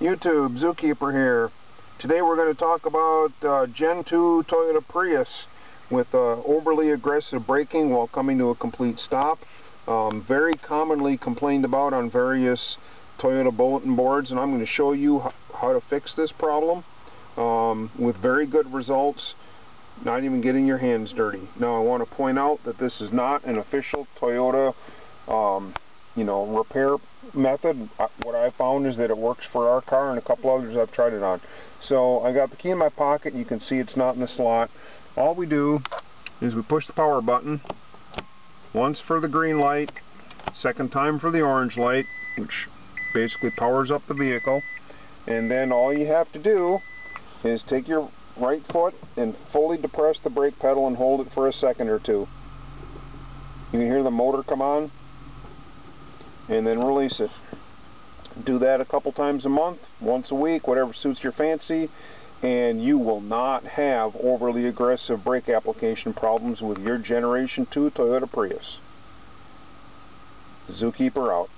YouTube Zookeeper here. Today we're going to talk about Gen 2 Toyota Prius with overly aggressive braking while coming to a complete stop. Very commonly complained about on various Toyota bulletin boards, and I'm going to show you how to fix this problem with very good results, not even getting your hands dirty. Now I want to point out that this is not an official Toyota repair method. What I found is that it works for our car and a couple others I've tried it on. So I got the key in my pocket. You can see it's not in the slot. All we do is we push the power button once for the green light, second time for the orange light, which basically powers up the vehicle. And then all you have to do is take your right foot and fully depress the brake pedal and hold it for a second or two. You can hear the motor come on, and then release it. Do that a couple times a month, once a week, whatever suits your fancy, and you will not have overly aggressive brake application problems with your Generation 2 Toyota Prius. Zookeeper out.